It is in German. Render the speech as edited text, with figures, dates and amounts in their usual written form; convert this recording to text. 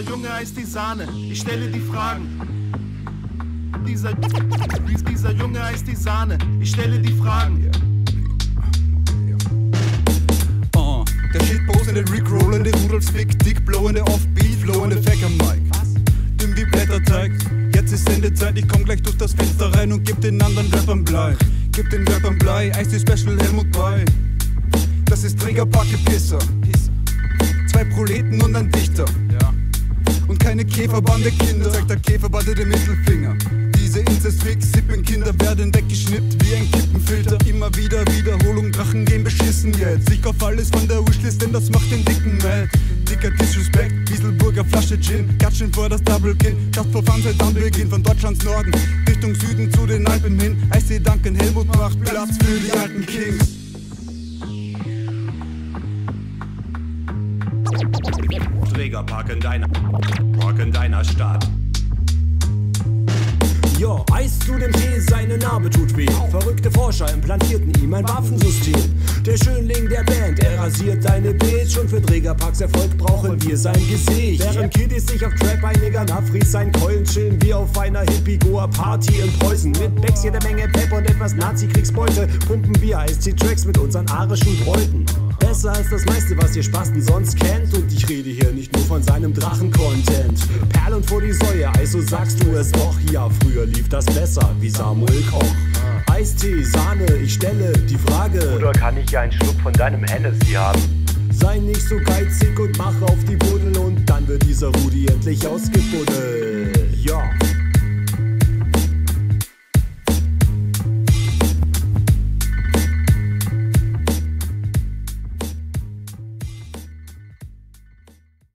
Dieser Junge heißt die Sahne. Ich stelle die Fragen. Dieser Junge heißt die Sahne. Ich stelle die Fragen. Der shitposende, rickrollende, Rudolfsblick, dickblowende, offbeat, flowende Facker-Mike. Dünn wie Blätterteig. Jetzt ist Sendezeit, ich komm gleich durch das Fenster rein und gib den anderen Rappern Blei. Gib den Rappern Blei, Ice Special, Helmut Blei. Das ist DREGERPARK, Pisser. Zwei Proleten und ein Dichter. Ja. Und keine Käferbande Kinder, zeigt der Käferbande den Mittelfinger. Diese Inzestfix, Sippenkinder werden weggeschnippt wie ein Kippenfilter. Immer wieder Wiederholung, Drachen gehen beschissen jetzt. Ich kauf alles von der Wishlist, denn das macht den Dicken mad. Dicker Disrespect, Wieselburger Flasche Gin, Gatschen vor das Doublekin, Schlachtverfahren seit Anbeginn. Von Deutschlands Norden, Richtung Süden zu den Alpen hin. Ice danken, Helmut macht Platz für die alten Kings. Trägerpark in deiner Stadt. Jo, Eis zu dem Tee, seine Narbe tut weh. Verrückte Forscher implantierten ihm ein Waffensystem. Der Schönling der Band, er rasiert deine Beats. Schon für DREGERPARKs Erfolg brauchen wir sein Gesicht. Während Kiddies sich auf Trap einigen, Hafries seinen Keulen chillen wir auf einer Hippie-Goa-Party in Preußen. Mit Becks jede Menge Pep und etwas Nazi-Kriegsbeute pumpen wir Ice-T-Tracks mit unseren arischen Bräuten. Besser als das meiste, was ihr Spasten sonst kennt. Und ich rede hier nicht nur von seinem Drachen-Content. Perlen vor die Säue, also sagst du es doch. Ja, früher lief das besser, wie Samuel Koch. Eistee, Sahne, ich stelle die Frage. Oder kann ich ja einen Schluck von deinem Hennessy haben? Sei nicht so geizig und mach auf die Buddel. Und dann wird dieser Rudi endlich ausgebuddelt.